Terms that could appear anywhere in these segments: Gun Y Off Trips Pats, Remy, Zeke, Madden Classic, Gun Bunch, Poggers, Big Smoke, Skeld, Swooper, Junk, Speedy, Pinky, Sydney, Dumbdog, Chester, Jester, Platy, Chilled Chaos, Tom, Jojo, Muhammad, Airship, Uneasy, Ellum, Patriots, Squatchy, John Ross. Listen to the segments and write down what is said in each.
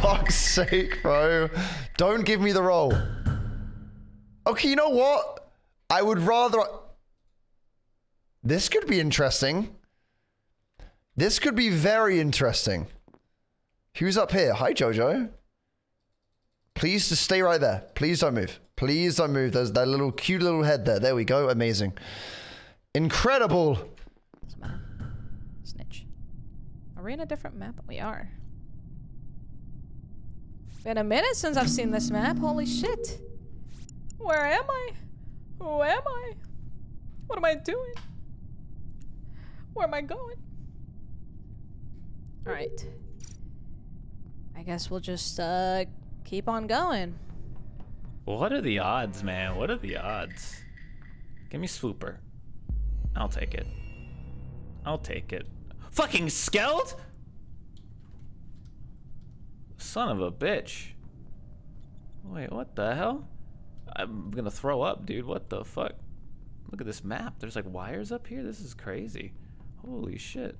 Fuck's sake, bro. Don't give me the roll. Okay, you know what? I would rather... This could be interesting. This could be very interesting. Who's up here? Hi, Jojo. Please just stay right there. Please don't move. Please don't move. There's that little cute little head there. There we go. Amazing. Incredible. This map. Snitch. Are we in a different map? We are. Been a minute since I've seen this map. Holy shit. Where am I? Who am I? What am I doing? Where am I going? All right. I guess we'll just keep on going. What are the odds, man? What are the odds? Give me Swooper. I'll take it. I'll take it. Fucking Skeld? Son of a bitch. Wait, what the hell? I'm gonna throw up, dude. What the fuck? Look at this map. There's like wires up here. This is crazy. Holy shit.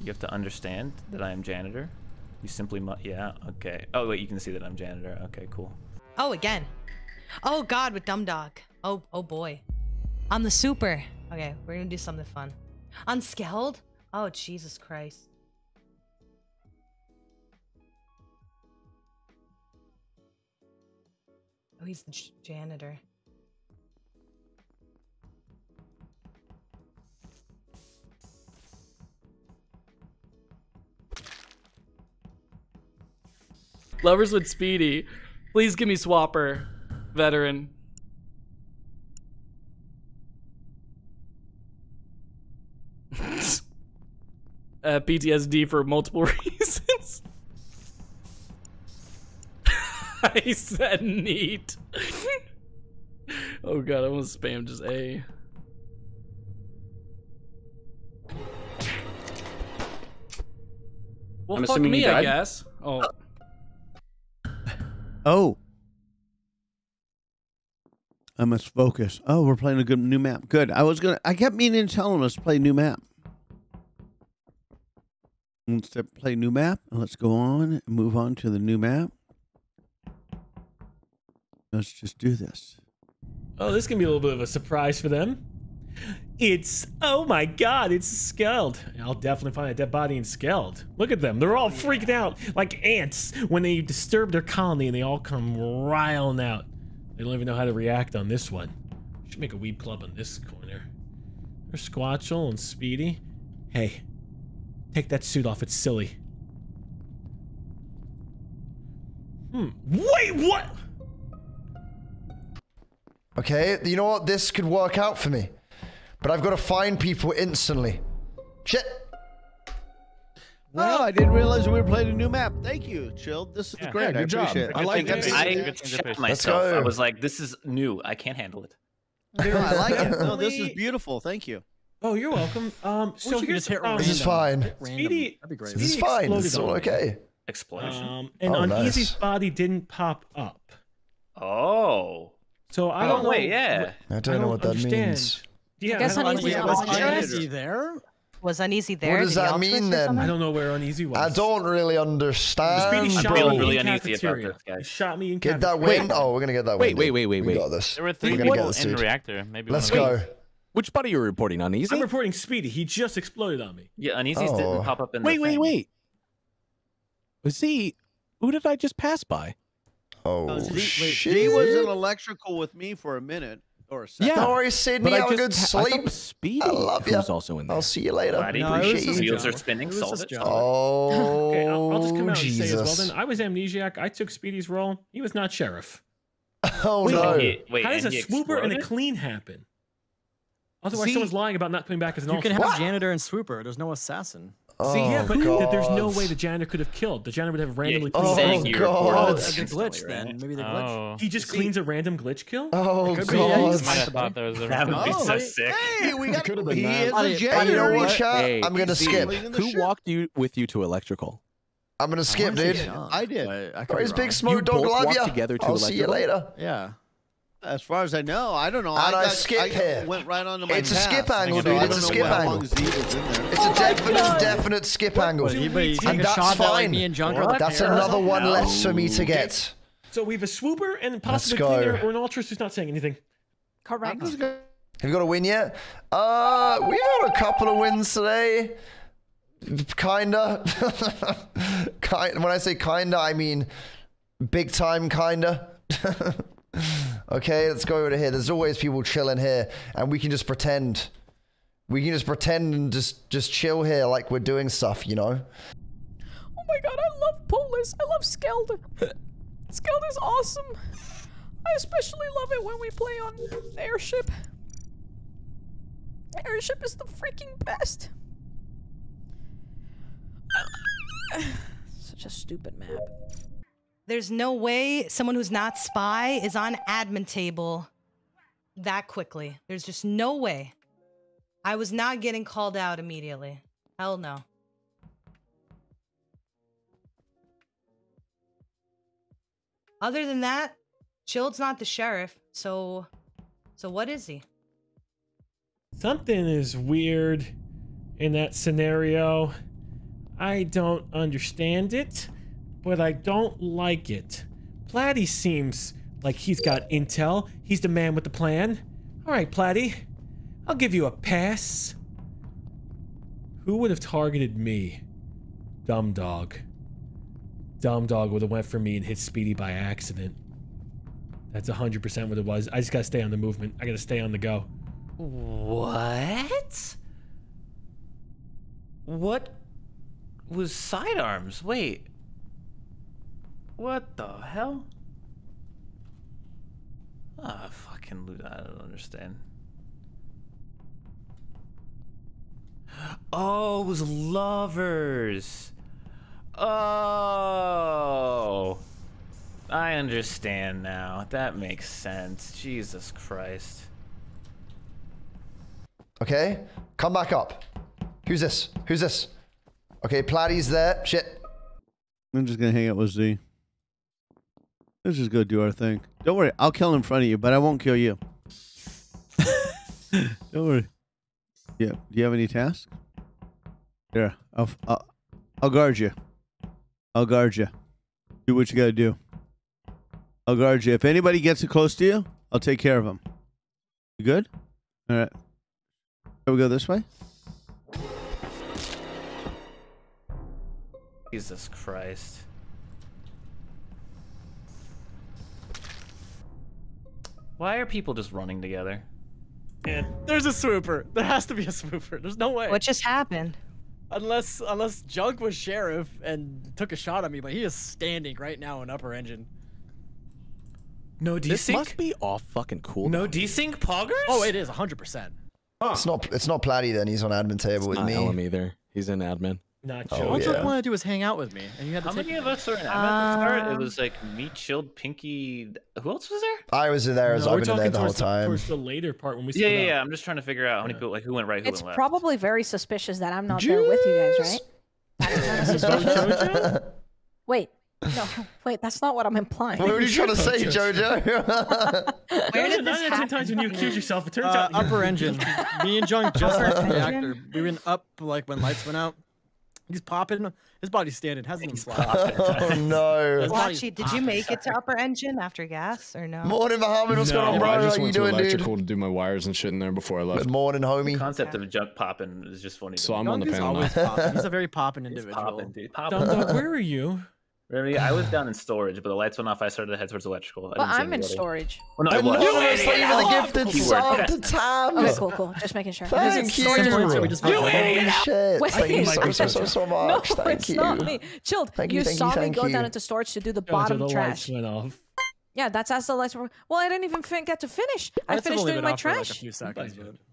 You have to understand that I am janitor. You simply must. Yeah, okay. Oh, wait, you can see that I'm janitor. Okay, cool. Oh, again. Oh, God, with Dumbdog. Oh, oh, boy. I'm the super. Okay, we're gonna do something fun. Unskeld? Oh, Jesus Christ. Oh, he's the janitor. Lovers with Speedy. Please give me Swooper, veteran. PTSD for multiple reasons. I said neat. Oh god, I want to spam just A. Well, I'm fuck me, I guess. Oh. Oh. I must focus. Oh, we're playing a good new map. Good. I kept meaning to tell him let's play new map. Let's play new map. Let's go on and move on to the new map. Let's just do this. Oh, this can be a little bit of a surprise for them. It's, oh my god, it's Skeld. I'll definitely find a dead body in Skeld. Look at them, they're all freaking out like ants when they disturb their colony and they all come riling out. They don't even know how to react on this one. Should make a weed club on this corner. There's Squatchy and Speedy. Hey, take that suit off, it's silly. Wait, what? Okay, you know what? This could work out for me. But I've got to find people instantly. Shit! Well, I didn't realize we were playing a new map. Thank you, Chilled. This is great. Yeah, good job. Appreciate it. I like it. I checked myself. I was like, this is new. I can't handle it. Dude, I like it. No, this is beautiful. Thank you. Oh, you're welcome. So here's hit round. This is fine. Speedy, that'd be great. This is fine. It's all okay. Explosion. And Uneasy's body didn't pop up. Oh. So I don't know. Wait, yeah. I don't know what that means. Yeah, I guess Uneasy was Uneasy there. Was Uneasy there? What does that mean then? I don't know where Uneasy was. I don't really understand. Speedy shot me really in cafeteria. He shot me in cafeteria. Get that win. Oh, we're gonna get that win. Wait. We got this. There were 3 people in the reactor. Maybe let's go. Which body are you reporting? Uneasy? I'm reporting Speedy. He just exploded on me. Yeah, Uneasy's didn't pop up in the thing. Wait. Was he? Who did I just pass by? Oh shit! He was in electrical with me for a minute. Or yeah, don't worry, Sydney. Have a good sleep. I love you. Also in there. I'll see you later. Wheels are spinning. Oh, okay, I'll just come out and say as well. Then I was amnesiac. I took Speedy's role. He was not sheriff. Oh no! Wait, how does a Swooper and a clean happen? Otherwise, someone's lying about not coming back as an officer. You can have janitor and Swooper. There's no assassin. Oh, see, yeah, but there's no way the janitor could have killed. The janitor would have randomly cleaned. Oh, God. Oh, it's a glitch, then. Maybe the glitch. He just cleans a random glitch kill? Oh, God. That would be so sick. Hey, we got to be a janitor. I'm going to skip. Who walked with you to electrical? I'm going to skip, dude. I did. Praise Big Smoke. Don't love you. I'll see you later. Yeah. As far as I know, I don't know. And I skip here. Went right onto my it's a skip angle, dude. It's a skip angle. It's a definite skip angle. And that's fine. That's another one less for me to get. So we have a swooper and possibly cleaner or an altruist who's not saying anything. Correct. Have you got a win yet? We've had a couple of wins today. Kinda. When I say kinda, I mean big time kinda. Okay, let's go over to here. There's always people chilling here, and we can just pretend. We can just pretend and just chill here like we're doing stuff, you know? Oh my god, I love Polis. I love Skeld. Skeld is awesome. I especially love it when we play on Airship. Airship is the freaking best. Such a stupid map. There's no way someone who's not spy is on admin table that quickly. There's just no way. I was not getting called out immediately. Hell no. Other than that, Chilled's not the sheriff, so what is he? Something is weird in that scenario. I don't understand it, but I don't like it. Platy seems like he's got intel. He's the man with the plan. All right, Platy, I'll give you a pass. Who would have targeted me? Dumbdog. Dumbdog would have went for me and hit Speedy by accident. That's 100% what it was. I just gotta stay on the movement. I gotta stay on the go. What? What was sidearms? Wait. What the hell? Ah, fucking loot. I don't understand. Oh, it was lovers. Oh. I understand now. That makes sense. Jesus Christ. Okay. Come back up. Who's this? Who's this? Okay, Platy's there. Shit. I'm just gonna hang out with Z. Let's just go do our thing. Don't worry, I'll kill in front of you, but I won't kill you. Don't worry. Yeah. Do you have any tasks? Yeah. I'll guard you. I'll guard you. Do what you gotta do. I'll guard you. If anybody gets too close to you, I'll take care of them. You good? All right. Shall we go this way? Jesus Christ. Why are people just running together? Yeah, there's a swooper. There has to be a swooper. There's no way. What just happened? Unless Junk was sheriff and took a shot at me, but he is standing right now in upper engine. No desync. This must be off fucking cool. No desync poggers? Oh, it is 100%. Huh. It's not Platy then. He's on admin table with me. Not Ellum either. He's in admin. Not Chilled. All Junk wanted to do was hang out with me. And you had to How many of us were in admin? It was like me, Chilled, Pinky. Who else was there? I was there. No, I've been there the whole time. Towards the later part when we yeah. I'm just trying to figure out how many people, like who went right, who went left. It's probably very suspicious that I'm not there with you guys, right? Wait. No, wait, that's not what I'm implying. What were you trying to say, Jojo? Where did this happen? 9 out of 10 times when you accuse yourself, it turns out upper engine. Me and Junk just started the reactor. We went up like when lights went out. He's popping. His body's standing. Hasn't even popped. Oh no! Squatchy, did you make it to upper engine after gas or no? Morning, Muhammad. What's going on, bro? I just went to electrical to do my wires and shit in there before I left. Good morning, homie. The concept of Junk popping is just funny. So I'm on the panel. He's a very popping individual. Dumbdog, where are you? Remy, I was down in storage, but the lights went off. I started to head towards electrical. Well, I'm in storage. Well, no, you were the gifted sub to Tom. Okay, cool. Just making sure. Thank you. Thank you so much. No, it's not me. Chilled, you saw me go down into storage to do the bottom trash. The lights went off. Yeah, that's as the lights were. Well, I didn't even get to finish. I finished doing my trash. Yeah,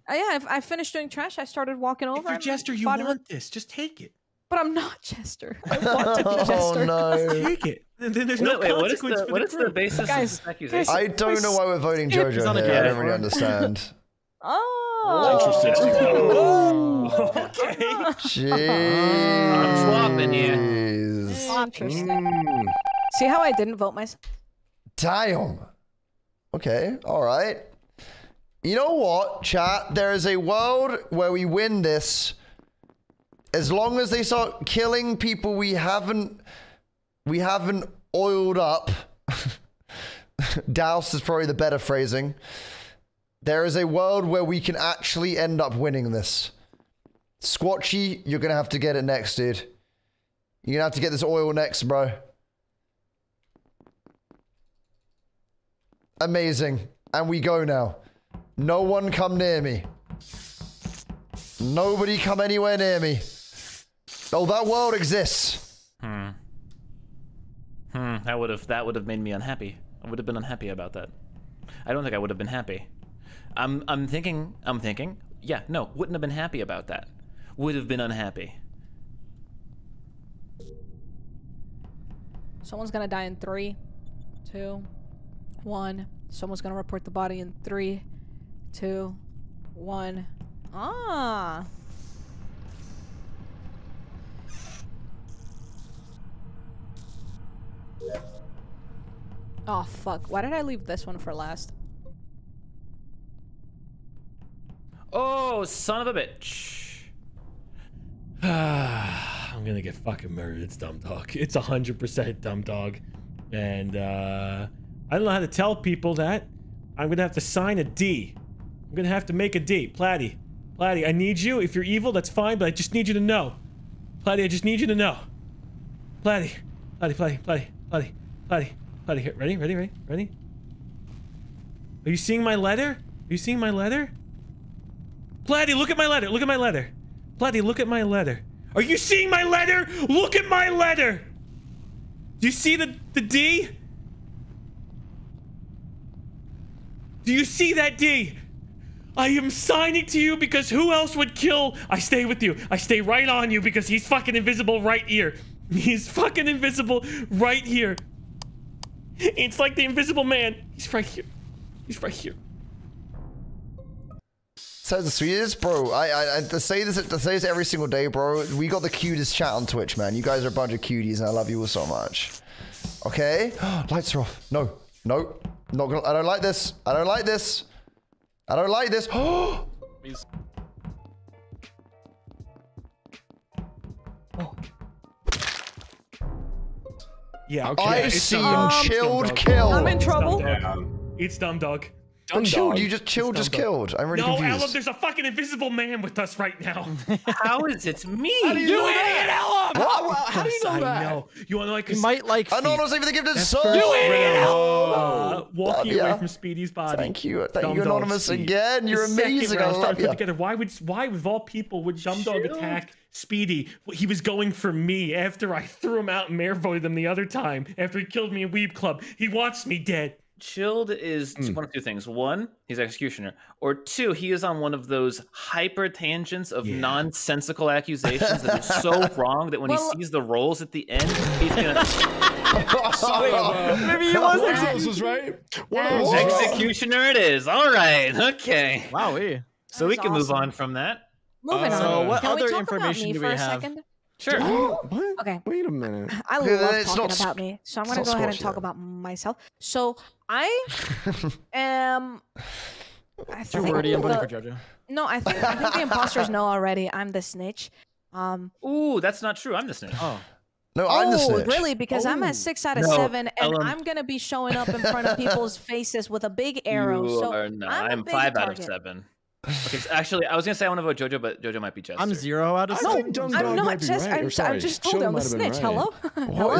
I finished doing trash. I started walking over. If you're Jester, you want this. Just take it. But I'm not Chester. I want to be Chester. Oh no! Take it. There's no consequence for the basis of the accusation? I don't know why we're voting Jojo here. I don't really understand. Oh. Interesting. Oh. Okay. Jeez. I'm swapping you. Interesting. See how I didn't vote myself? Damn. Okay, all right. You know what, chat? There is a world where we win this. As long as they start killing people we haven't oiled up. Doused is probably the better phrasing. There is a world where we can actually end up winning this. Squatchy, you're going to have to get it next, dude. You're going to have to get this oil next, bro. Amazing. And we go now. No one come near me. Nobody come anywhere near me. Oh, that world exists. That would have made me unhappy. I would have been unhappy about that. I don't think I would have been happy. I'm thinking. Yeah, no, wouldn't have been happy about that. Would have been unhappy. Someone's gonna die in 3, 2, 1. Someone's gonna report the body in 3, 2, 1. Ah. Oh, fuck. Why did I leave this one for last? Oh, son of a bitch. I'm gonna get fucking murdered. It's Dumbdog. It's 100% Dumbdog. And, I don't know how to tell people that. I'm gonna have to sign a D. I'm gonna have to make a D. Platy. Platy, I need you. If you're evil, that's fine, but I just need you to know. Platy, I just need you to know. Platy. Platy, Platy, Platy, Platy, Platy, Platy. Here. Ready, ready, ready, ready? Are you seeing my letter? Are you seeing my letter? Platy, look at my letter. Look at my letter. Platy, look at my letter. Are you seeing my letter? Look at my letter. Do you see the D? Do you see that D? I am signing to you because who else would kill? I stay with you. I stay right on you because he's fucking invisible right here. He's fucking invisible right here. It's like the Invisible Man. He's right here. He's right here. So the sweetest, bro. I say this every single day, bro. We got the cutest chat on Twitch, man. You guys are a bunch of cuties, and I love you all so much. Okay, lights are off. No, no, not gonna. I don't like this. I don't like this. I don't like this. Oh. Yeah. Okay. I've seen Chilled Kill. I'm in trouble. It's Dumbdog. But Chilled, you just Chilled just killed. I'm really confused. No, Ellum, there's a fucking Invisible Man with us right now. How is it me? How do you know that? You idiot, Ellum! How do you know that? I know. You want to like... You might like... I don't know if the gifted soul. You idiot, Ellum! Walking away from Speedy's body. Thank you. Thank you, Anonymous, again. You're amazing. I love you. Together. Why, of all people, would Dumbdog attack Speedy? He was going for me after I threw him out and mayor voted him the other time. After he killed me in Weeb Club. He wants me dead. Chilled is one of two things. One, he's Executioner. Or two, he is on one of those hyper tangents of nonsensical accusations that are so wrong that when he sees the rolls at the end, he's gonna... Sorry, maybe he was Executioner it is. All right, okay. Wowee. So we can move on from that. Moving on. So what other information do we have? Sure. What? Okay. Wait a minute. I love talking about me, so I'm gonna go ahead and talk about myself. So I am. Too wordy. I'm voting for Jojo. No, I think the imposters know already. I'm the snitch. Ooh, that's not true. I'm the snitch. Oh. No, I'm the snitch. Really? Because I'm at 6 out of 7, and I'm gonna be showing up in front of people's faces with a big arrow. You so are not. I'm 5 out of 7. Okay, so actually, I was gonna say I want to vote Jojo, but Jojo might be Chester. I'm 0 out of 7. I'm not Chester. Right. I'm just told I'm the snitch. Right. Hello? No.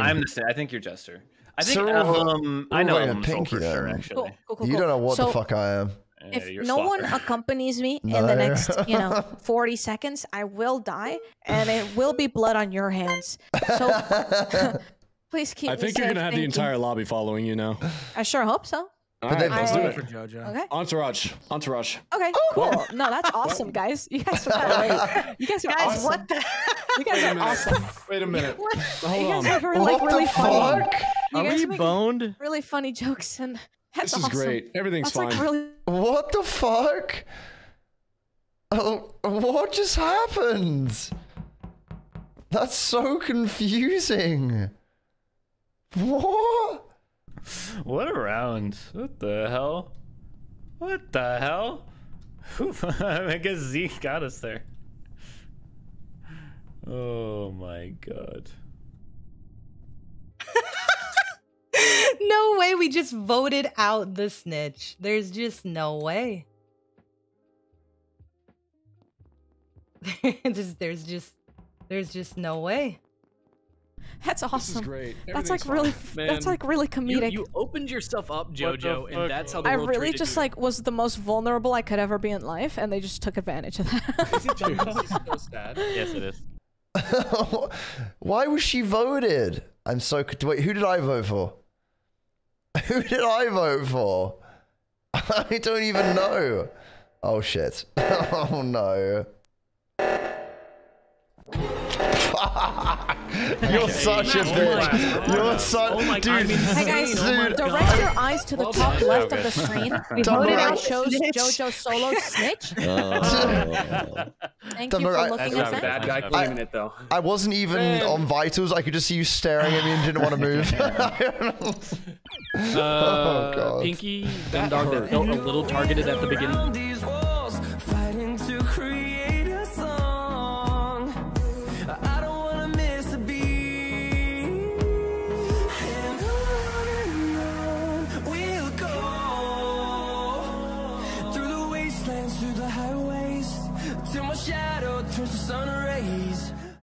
I'm the snitch. I think you're Jester. I think I know I'm Pinky for sure, actually. Cool. You don't know what the fuck I am. If no one accompanies me in the next, 40 seconds, I will die, and it will be blood on your hands. So please keep. I think you're gonna have the entire lobby following you now. I sure hope so. But then let's do it for Jojo. Okay. Entourage. Okay, cool. No, that's awesome, guys. You guys are awesome. What the? You guys are awesome. Wait a minute. Hold on. Are we boned? Really funny jokes, and that's awesome. This is great. Everything's fine. What the fuck? Oh, what just happened? That's so confusing. What? What a round. What the hell? What the hell? I guess Zeke got us there. Oh my god. No way we just voted out the snitch. There's just no way. there's just no way. That's awesome. This is great. That's like fun. Really, man, that's like really comedic. You opened yourself up, Jojo, and that's how the world treated you. I really just like was the most vulnerable I could ever be in life, and they just took advantage of that. This is so sad. Yes, it is. Why was she voted? I'm so wait. Who did I vote for? Who did I vote for? I don't even know. Oh shit. Oh no. You're such a bitch. You're such a dude. Hey guys, direct your eyes to the top left of the screen. We voted out Jojo solo snitch. Thank you for looking at that. Bad guy claiming it though. I wasn't even on vitals. I could just see you staring at me and didn't want to move. Oh god. Pinky, Dumbdog that felt a little targeted at the beginning. Shadow turns to sun rays.